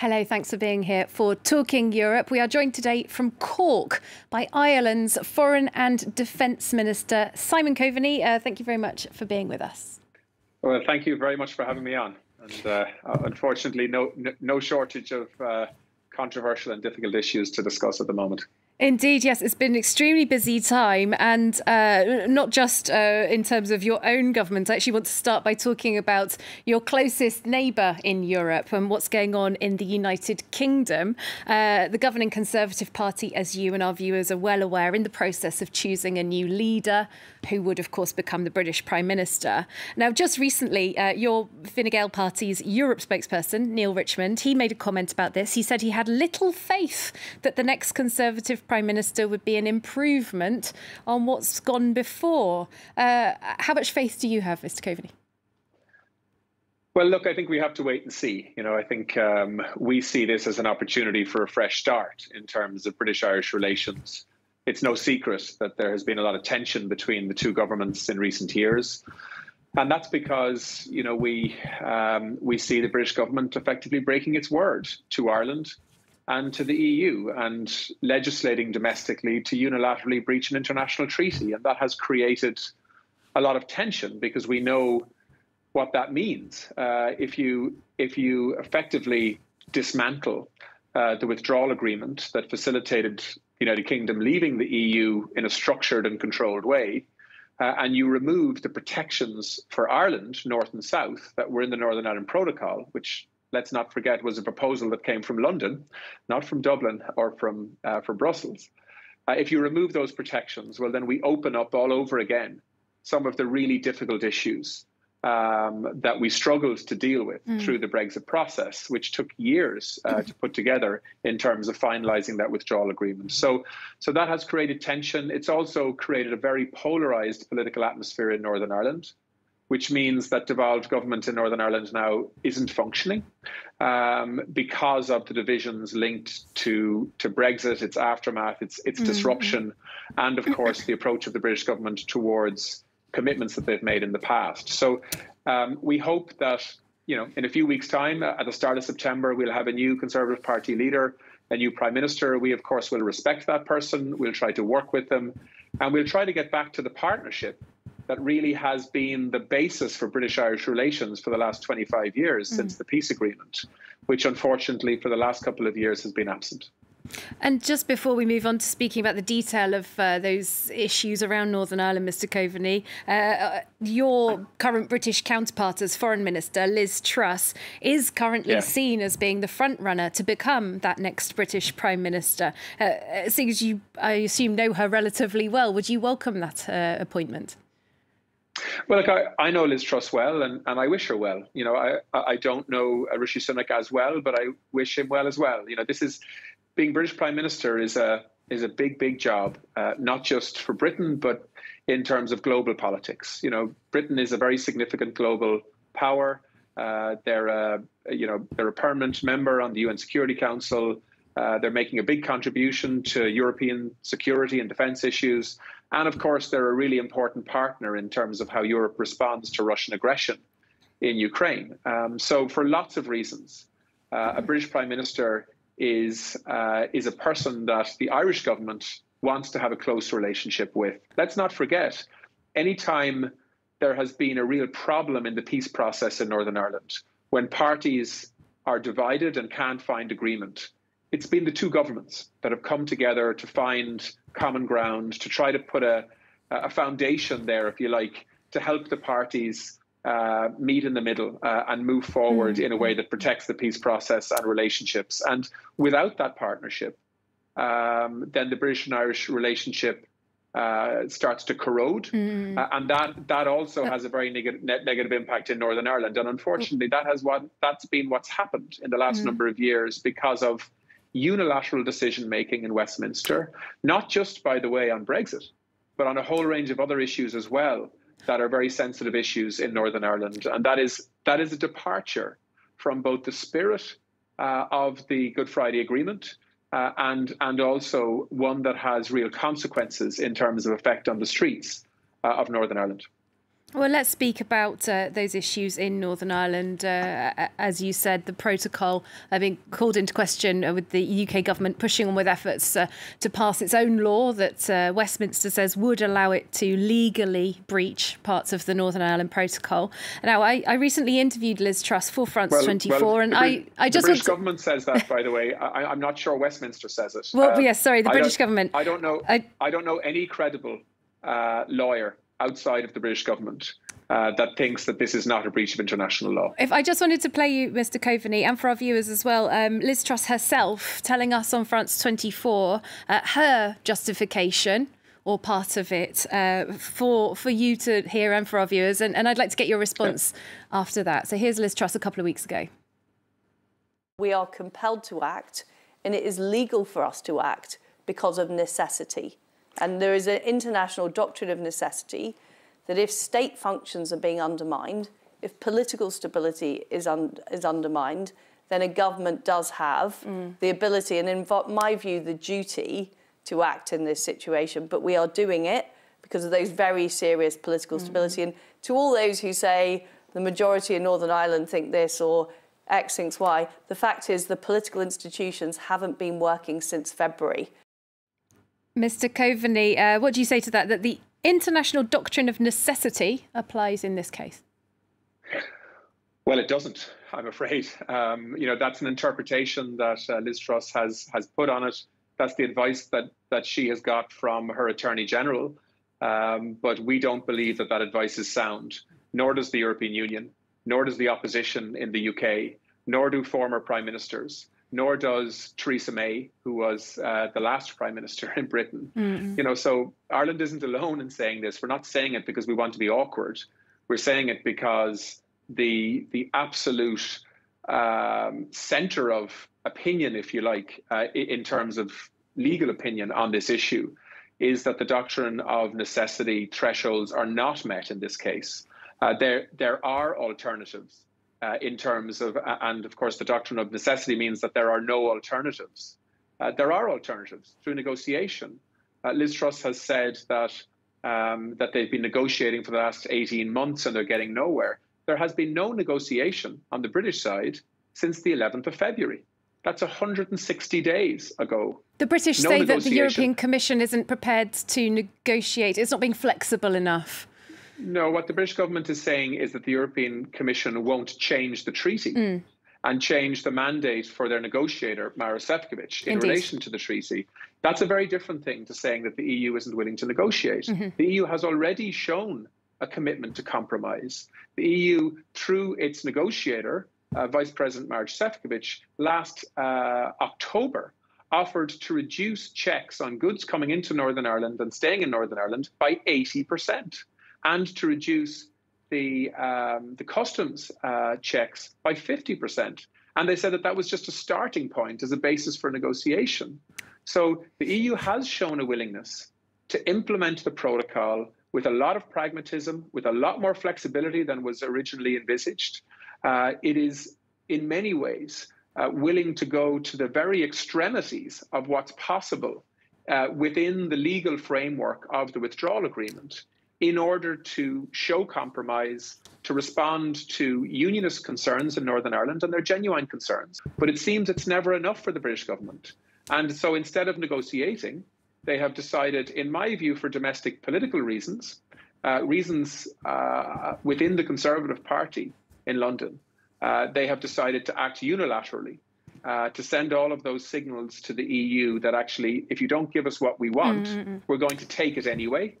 Hello, thanks for being here for Talking Europe. We are joined today from Cork by Ireland's Foreign and Defence Minister, Simon Coveney. Thank you very much for being with us. Well, thank you very much for having me on. And unfortunately, no shortage of controversial and difficult issues to discuss at the moment. Indeed, yes, it's been an extremely busy time, and not just in terms of your own government. I actually want to start by talking about your closest neighbour in Europe and what's going on in the United Kingdom. The governing Conservative Party, as you and our viewers are well aware, in the process of choosing a new leader, who would, of course, become the British Prime Minister. Now, just recently, your Fine Gael party's Europe spokesperson, Neil Richmond, he made a comment about this. He said he had little faith that the next Conservative Prime Minister would be an improvement on what's gone before. How much faith do you have, Mr. Coveney? Well, look, I think we have to wait and see. You know, I think we see this as an opportunity for a fresh start in terms of British-Irish relations. It's no secret that there has been a lot of tension between the two governments in recent years. And that's because, you know, we see the British government effectively breaking its word to Ireland and to the EU, and legislating domestically to unilaterally breach an international treaty. And that has created a lot of tension, because we know what that means. If you effectively dismantle the withdrawal agreement that facilitated the United Kingdom leaving the EU in a structured and controlled way, and you remove the protections for Ireland, North and South, that were in the Northern Ireland Protocol, which, let's not forget, was a proposal that came from London, not from Dublin or from Brussels. If you remove those protections, well, then we open up all over again some of the really difficult issues that we struggled to deal with through the Brexit process, which took years to put together in terms of finalising that withdrawal agreement. So that has created tension. It's also created a very polarised political atmosphere in Northern Ireland, which means that devolved government in Northern Ireland now isn't functioning because of the divisions linked to Brexit, its aftermath, its disruption, and, of course, the approach of the British government towards commitments that they've made in the past. So we hope that, you know, in a few weeks' time, at the start of September, we'll have a new Conservative Party leader, a new Prime Minister. We, of course, will respect that person. We'll try to work with them, and we'll try to get back to the partnership that really has been the basis for British-Irish relations for the last 25 years since the peace agreement, which unfortunately for the last couple of years has been absent. And just before we move on to speaking about the detail of those issues around Northern Ireland, Mr. Coveney, your current British counterpart as Foreign Minister, Liz Truss, is currently seen as being the front runner to become that next British Prime Minister. Seeing as you, I assume, know her relatively well, would you welcome that appointment? Well, look, I know Liz Truss well, and I wish her well. You know, I don't know Rishi Sunak as well, but I wish him well as well. You know, this is, being British Prime Minister is a big job, not just for Britain, but in terms of global politics. You know, Britain is a very significant global power. They're a permanent member on the UN Security Council. They're making a big contribution to European security and defence issues. And, of course, they're a really important partner in terms of how Europe responds to Russian aggression in Ukraine. So for lots of reasons, a British Prime Minister is a person that the Irish government wants to have a close relationship with. Let's not forget, any time there has been a real problem in the peace process in Northern Ireland, when parties are divided and can't find agreement, it's been the two governments that have come together to find common ground, to try to put a foundation there, if you like, to help the parties meet in the middle and move forward in a way that protects the peace process and relationships. And without that partnership, then the British and Irish relationship starts to corrode. And that also has a very negative impact in Northern Ireland. And unfortunately, that's been what's happened in the last number of years because of unilateral decision-making in Westminster, not just, by the way, on Brexit, but on a whole range of other issues as well that are very sensitive issues in Northern Ireland. And that is a departure from both the spirit of the Good Friday Agreement and also one that has real consequences in terms of effect on the streets of Northern Ireland. Well, let's speak about those issues in Northern Ireland. As you said, the protocol being called into question with the UK government pushing on with efforts to pass its own law that Westminster says would allow it to legally breach parts of the Northern Ireland protocol. Now, I recently interviewed Liz Truss for France 24. Well, and I just... The British government says that, by the way. I'm not sure Westminster says it. Well, yes, yeah, sorry, the British government. I don't know any credible lawyer outside of the British government that thinks that this is not a breach of international law. If I just wanted to play you, Mr. Coveney, and for our viewers as well, Liz Truss herself telling us on France 24 her justification or part of it for you to hear and for our viewers. And I'd like to get your response after that. So here's Liz Truss a couple of weeks ago. We are compelled to act, and it is legal for us to act because of necessity. And there is an international doctrine of necessity that if state functions are being undermined, if political stability is undermined, then a government does have the ability and, in my view, the duty to act in this situation. But we are doing it because of those very serious political stability. And to all those who say the majority in Northern Ireland think this or X thinks Y, the fact is the political institutions haven't been working since February. Mr. Coveney, what do you say to that, that the international doctrine of necessity applies in this case? Well, it doesn't, I'm afraid. You know, that's an interpretation that Liz Truss has put on it. That's the advice that she has got from her Attorney General. But we don't believe that that advice is sound, nor does the European Union, nor does the opposition in the UK, nor do former prime ministers. Nor does Theresa May, who was the last prime minister in Britain. You know, so Ireland isn't alone in saying this. We're not saying it because we want to be awkward. We're saying it because the absolute centre of opinion, if you like, in terms of legal opinion on this issue, is that the doctrine of necessity thresholds are not met in this case. There are alternatives. In terms of, and of course, the doctrine of necessity means that there are no alternatives. There are alternatives through negotiation. Liz Truss has said that that they've been negotiating for the last 18 months and they're getting nowhere. There has been no negotiation on the British side since the 11th of February. That's 160 days ago. The British say that the European Commission isn't prepared to negotiate. It's not being flexible enough. No, what the British government is saying is that the European Commission won't change the treaty and change the mandate for their negotiator, Mara Sefcovic, in relation to the treaty. That's a very different thing to saying that the EU isn't willing to negotiate. The EU has already shown a commitment to compromise. The EU, through its negotiator, Vice President Mara Sefcovic, last October, offered to reduce checks on goods coming into Northern Ireland and staying in Northern Ireland by 80%. And to reduce the customs checks by 50%. And they said that that was just a starting point as a basis for negotiation. So the EU has shown a willingness to implement the protocol with a lot of pragmatism, with a lot more flexibility than was originally envisaged. It is, in many ways, willing to go to the very extremities of what's possible within the legal framework of the withdrawal agreement, in order to show compromise, to respond to unionist concerns in Northern Ireland, and their genuine concerns. But it seems it's never enough for the British government. And so instead of negotiating, they have decided, in my view, for domestic political reasons, reasons within the Conservative Party in London, they have decided to act unilaterally, to send all of those signals to the EU that actually, if you don't give us what we want, we're going to take it anyway.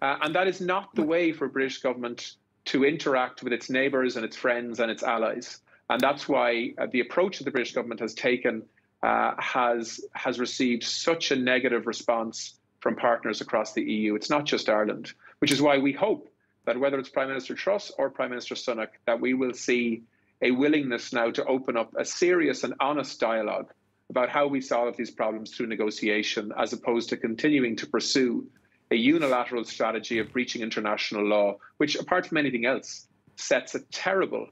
And that is not the way for British government to interact with its neighbours and its friends and its allies. And that's why the approach that the British government has taken has received such a negative response from partners across the EU. It's not just Ireland, which is why we hope that whether it's Prime Minister Truss or Prime Minister Sunak, that we will see a willingness now to open up a serious and honest dialogue about how we solve these problems through negotiation, as opposed to continuing to pursue a unilateral strategy of breaching international law, which, apart from anything else, sets a terrible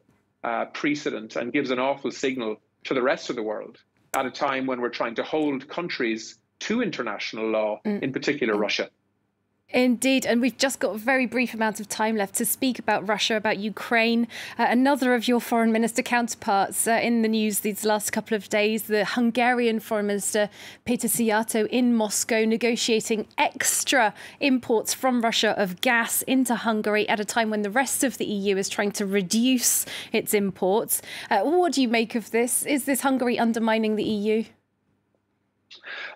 precedent and gives an awful signal to the rest of the world at a time when we're trying to hold countries to international law, in particular Russia. Indeed, and we've just got a very brief amount of time left to speak about Russia, about Ukraine. Another of your foreign minister counterparts in the news these last couple of days, the Hungarian foreign minister Peter Szijjártó in Moscow negotiating extra imports from Russia of gas into Hungary at a time when the rest of the EU is trying to reduce its imports. What do you make of this? Is this Hungary undermining the EU?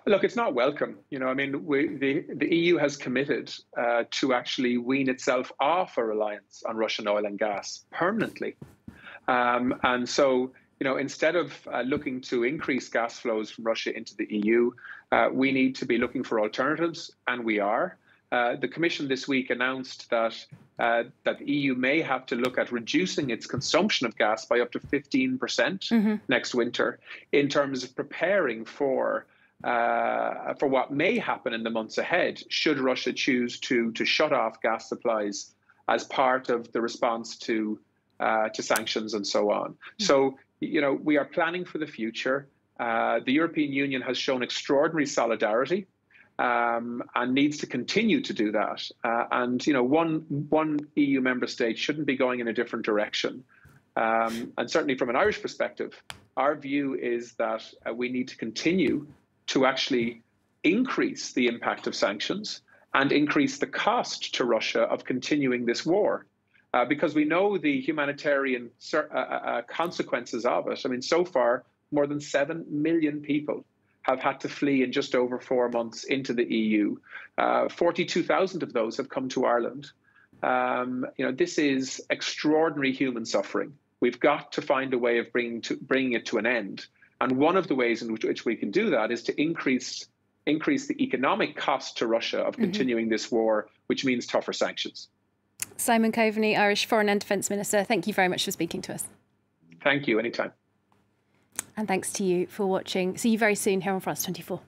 Look, it's not welcome. You know, I mean, the EU has committed to actually wean itself off a reliance on Russian oil and gas permanently. And so, you know, instead of looking to increase gas flows from Russia into the EU, we need to be looking for alternatives, and we are. The Commission this week announced that the EU may have to look at reducing its consumption of gas by up to 15% next winter in terms of preparing for what may happen in the months ahead should Russia choose to shut off gas supplies as part of the response to sanctions and so on. So, you know, we are planning for the future. The European Union has shown extraordinary solidarity and needs to continue to do that. And, you know, one EU member state shouldn't be going in a different direction. And certainly from an Irish perspective, our view is that we need to continue to actually increase the impact of sanctions and increase the cost to Russia of continuing this war, because we know the humanitarian consequences of it. I mean, so far, more than 7 million people have had to flee in just over 4 months into the EU. 42,000 of those have come to Ireland. You know, this is extraordinary human suffering. We've got to find a way of bringing it to an end. And one of the ways in which we can do that is to increase the economic cost to Russia of continuing this war, which means tougher sanctions. Simon Coveney, Irish Foreign and Defence Minister, thank you very much for speaking to us. Thank you, anytime. And thanks to you for watching. See you very soon here on France 24.